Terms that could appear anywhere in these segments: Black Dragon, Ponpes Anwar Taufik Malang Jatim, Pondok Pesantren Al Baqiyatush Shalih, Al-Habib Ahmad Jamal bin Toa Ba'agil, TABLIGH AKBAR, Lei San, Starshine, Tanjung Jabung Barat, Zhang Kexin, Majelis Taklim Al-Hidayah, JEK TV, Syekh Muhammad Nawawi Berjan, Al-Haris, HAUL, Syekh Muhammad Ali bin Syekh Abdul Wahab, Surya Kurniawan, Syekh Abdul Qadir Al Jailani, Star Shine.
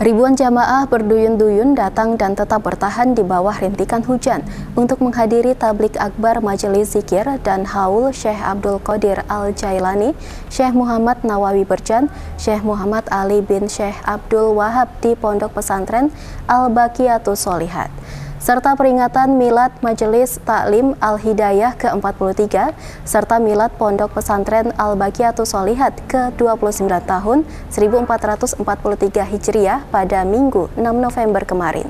Ribuan jamaah berduyun-duyun datang dan tetap bertahan di bawah rintikan hujan untuk menghadiri tablik akbar majelis zikir dan haul Syekh Abdul Qadir Al Jailani, Syekh Muhammad Nawawi Berjan, Syekh Muhammad Ali bin Syekh Abdul Wahab di Pondok Pesantren Al Baqiyatush Shalih, serta peringatan milad Majelis Taklim Al-Hidayah ke-43 serta milad Pondok Pesantren Al-Baqiyatush Shalih ke-29 tahun 1443 Hijriah pada Minggu 6 November kemarin.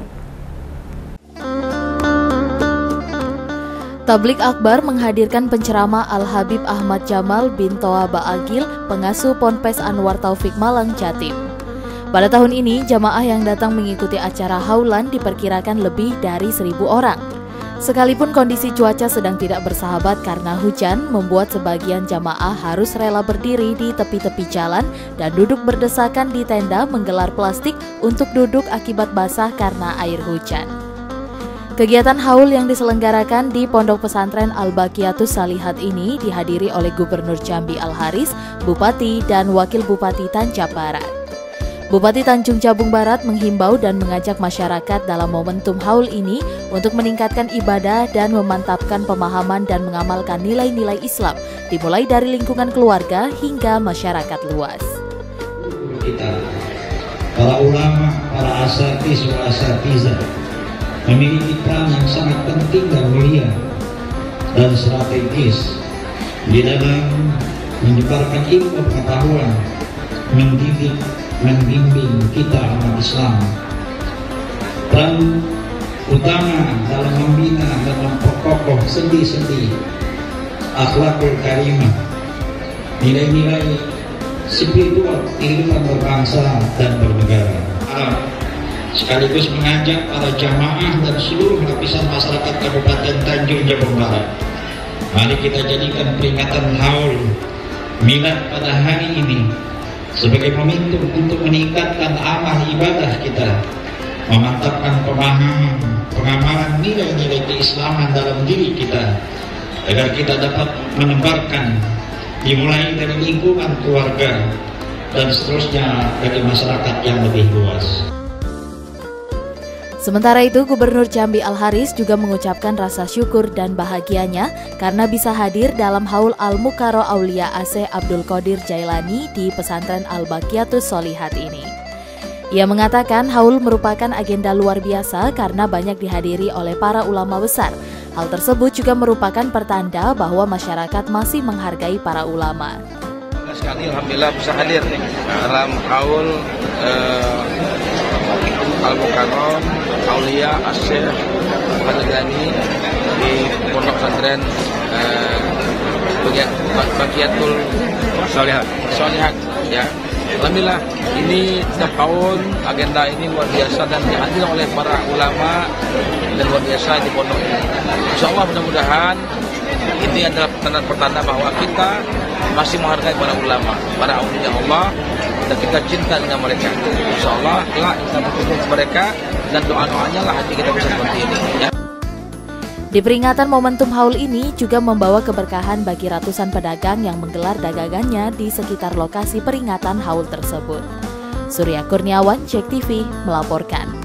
Tablik akbar menghadirkan penceramah Al-Habib Ahmad Jamal bin Toa Ba'agil, pengasuh Ponpes Anwar Taufik Malang Jatim. Pada tahun ini, jamaah yang datang mengikuti acara haulan diperkirakan lebih dari 1.000 orang. Sekalipun kondisi cuaca sedang tidak bersahabat karena hujan, membuat sebagian jamaah harus rela berdiri di tepi-tepi jalan dan duduk berdesakan di tenda menggelar plastik untuk duduk akibat basah karena air hujan. Kegiatan haul yang diselenggarakan di Pondok Pesantren Al-Baqiyatush Shalih ini dihadiri oleh Gubernur Jambi Al-Haris, Bupati, dan Wakil Bupati Tanjab Barat. Bupati Tanjung Jabung Barat menghimbau dan mengajak masyarakat dalam momentum haul ini untuk meningkatkan ibadah dan memantapkan pemahaman dan mengamalkan nilai-nilai Islam, dimulai dari lingkungan keluarga hingga masyarakat luas. Kita, para ulama, para asatidz wa asatizah memiliki peran yang sangat penting dan mulia dan strategis di dalam menyebarkan ilmu pengetahuan, mendidik, membimbing kita umat Islam. Dan utama dalam membina dan memperkokoh sendi-sendi akhlakul karimah, nilai-nilai spiritual kehidupan berbangsa dan bernegara. Sekaligus mengajak para jamaah dan seluruh lapisan masyarakat Kabupaten Tanjung Jabung Barat, mari kita jadikan peringatan haul milad pada hari ini sebagai momentum untuk meningkatkan amal ibadah kita, memantapkan pemahaman, pengamalan nilai-nilai keislaman dalam diri kita, agar kita dapat menebarkan dimulai dari lingkungan keluarga dan seterusnya bagi masyarakat yang lebih luas. Sementara itu, Gubernur Jambi Al-Haris juga mengucapkan rasa syukur dan bahagianya karena bisa hadir dalam haul Al-Mukaro Aulia Syekh Abdul Qadir Jailani di pesantren Al-Baqiyatush Shalih ini. Ia mengatakan haul merupakan agenda luar biasa karena banyak dihadiri oleh para ulama besar. Hal tersebut juga merupakan pertanda bahwa masyarakat masih menghargai para ulama. Sekali alhamdulillah bisa hadir dalam haul Al-Mukarram Aulia Syekh Muhammad Jailani di Pondok Pesantren Al-Baqiyatush Shalih ya. Alhamdulillah ini setiap tahun agenda ini luar biasa dan dihadirkan oleh para ulama dan luar biasa di pondok ini. Insyaallah mudah-mudahan ini adalah pertanda bahwa kita masih menghargai para ulama, para auliya Allah, dan kita cinta dengan mereka. Insyaallah kelak kita bertemu mereka dan doa-doanya lah hati kita bisa seperti ini. Ya. Di peringatan momentum haul ini juga membawa keberkahan bagi ratusan pedagang yang menggelar dagangannya di sekitar lokasi peringatan haul tersebut. Surya Kurniawan, JEK TV melaporkan.